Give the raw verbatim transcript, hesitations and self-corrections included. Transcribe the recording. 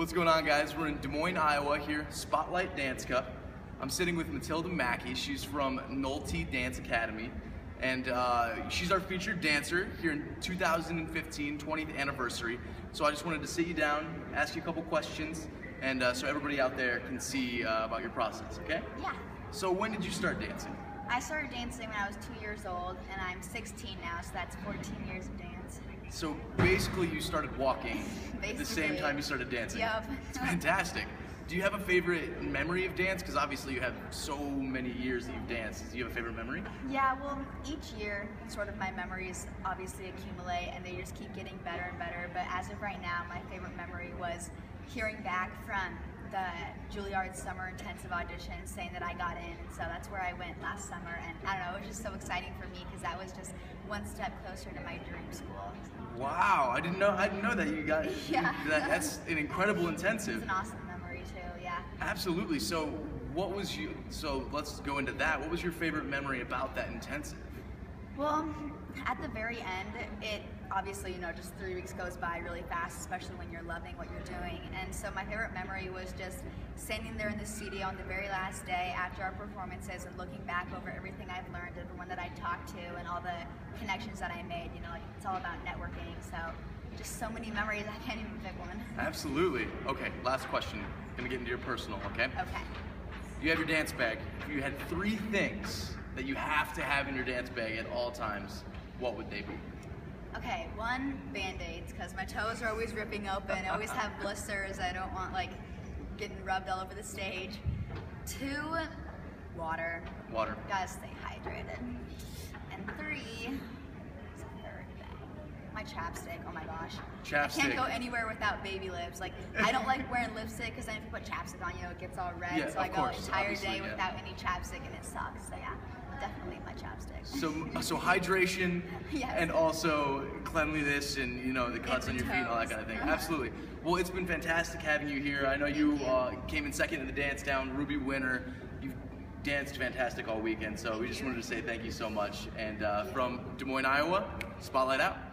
What's going on, guys? We're in Des Moines, Iowa here, Spotlight Dance Cup. I'm sitting with Matilda Mackey. She's from Nolte Dance Academy, and uh, she's our featured dancer here in two thousand fifteen, twentieth anniversary. So I just wanted to sit you down, ask you a couple questions, and uh, so everybody out there can see uh, about your process, okay? Yeah. So when did you start dancing? I started dancing when I was two years old, and I'm sixteen now, so that's fourteen years of dance. So basically you started walking at the same time you started dancing. Yep. It's fantastic. Do you have a favorite memory of dance? Because obviously you have so many years that you've danced. Do you have a favorite memory? Yeah, well, each year, sort of my memories obviously accumulate, and they just keep getting better and better. But as of right now, my favorite memory was hearing back from the Juilliard Summer Intensive audition saying that I got in, and so that's where I went last summer, and I don't know, it was just so exciting for me because that was just one step closer to my dream school. Wow, I didn't know I didn't know that you got yeah. that, that's an incredible intensive. It's an awesome memory too, yeah. Absolutely. So what was you so let's go into that. What was your favorite memory about that intensive? Well, at the very end, it obviously, you know, just three weeks goes by really fast, especially when you're loving what you're doing. And so my favorite memory was just standing there in the studio on the very last day after our performances and looking back over everything I've learned, everyone that I talked to, and all the connections that I made. You know, like, it's all about networking. So just so many memories, I can't even pick one. Absolutely. Okay, last question. I'm gonna get into your personal, okay? Okay. You have your dance bag. If you had three things that you have to have in your dance bag at all times, what would they be? Okay, one, Band-Aids, because my toes are always ripping open. I always have blisters. I don't want, like, getting rubbed all over the stage. Two, water. Water. Gotta stay hydrated. And three, what's the third thing? My chapstick, oh my gosh. Chapstick. I can't go anywhere without baby lips. Like, I don't like wearing lipstick, because then if you put chapstick on, you know, it gets all red. Yeah, so I go an entire day yeah. without any chapstick, and it sucks, so yeah. Definitely my chapstick. So, so hydration yes. and also cleanliness and, you know, the cuts on your toes. Feet and all that kind of thing. Uh-huh. Absolutely. Well, it's been fantastic having you here. I know you, you. Uh, came in second in the dance down, Ruby winner. You've danced fantastic all weekend, so thank we just you. wanted to say thank you so much. And uh, from Des Moines, Iowa, Spotlight out.